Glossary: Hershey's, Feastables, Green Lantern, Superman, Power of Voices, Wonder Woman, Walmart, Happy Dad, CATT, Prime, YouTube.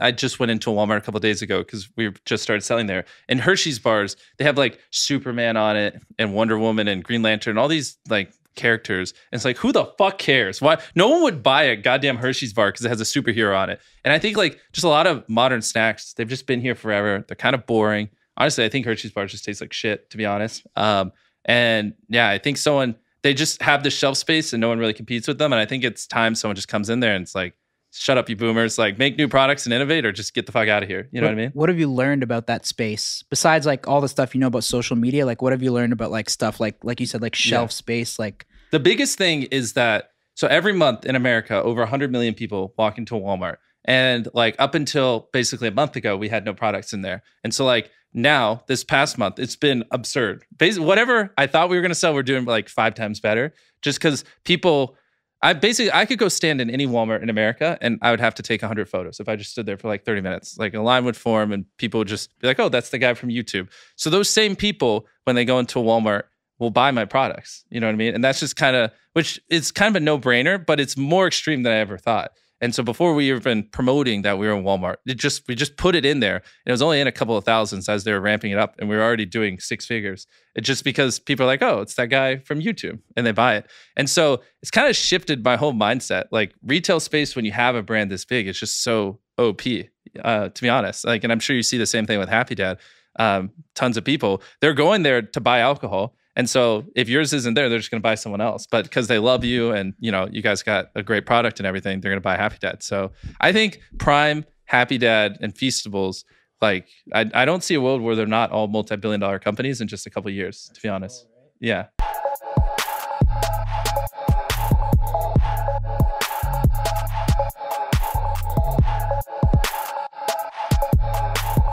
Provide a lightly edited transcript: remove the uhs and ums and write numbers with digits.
I just went into Walmart a couple of days ago because we just started selling there. And Hershey's bars, they have like Superman on it and Wonder Woman and Green Lantern, all these like characters. And it's like, who the fuck cares? Why? No one would buy a goddamn Hershey's bar because it has a superhero on it. And I think like just a lot of modern snacks, they've just been here forever. They're kind of boring. Honestly, I think Hershey's bars just taste like shit, to be honest. And yeah, I think someone, they just have the shelf space and no one really competes with them. And I think it's time someone just comes in there and it's like, shut up, you boomers. Like, make new products and innovate or just get the fuck out of here. You know what I mean? What have you learned about that space? Besides, like, all the stuff you know about social media, like, what have you learned about, like, stuff like you said, like, shelf space? Like, the biggest thing is that, so every month in America, over 100 million people walk into Walmart. And, like, up until basically a month ago, we had no products in there. And so, like, now, this past month, it's been absurd. Basically, whatever I thought we were going to sell, we're doing, like, 5 times better. Just because people... I could go stand in any Walmart in America and I would have to take 100 photos if I just stood there for like 30 minutes. Like a line would form and people would just be like, oh, that's the guy from YouTube. So those same people, when they go into Walmart, will buy my products. You know what I mean? And that's just kind of, which it's kind of a no-brainer, but it's more extreme than I ever thought. And so before we were even promoting that we were in Walmart, we just put it in there. And it was only in a couple of thousands as they were ramping it up. And we were already doing 6 figures. It's just because people are like, oh, it's that guy from YouTube. And they buy it. And so it's kind of shifted my whole mindset. Like retail space, when you have a brand this big, it's just so OP, to be honest. Like, and I'm sure you see the same thing with Happy Dad. Tons of people, they're going there to buy alcohol. And so if yours isn't there, they're just going to buy someone else. But because they love you and, you know, you guys got a great product and everything, they're going to buy Happy Dad. So I think Prime, Happy Dad, and Feastables, like, I don't see a world where they're not all multi-billion-dollar companies in just a couple of years, to be honest. Yeah.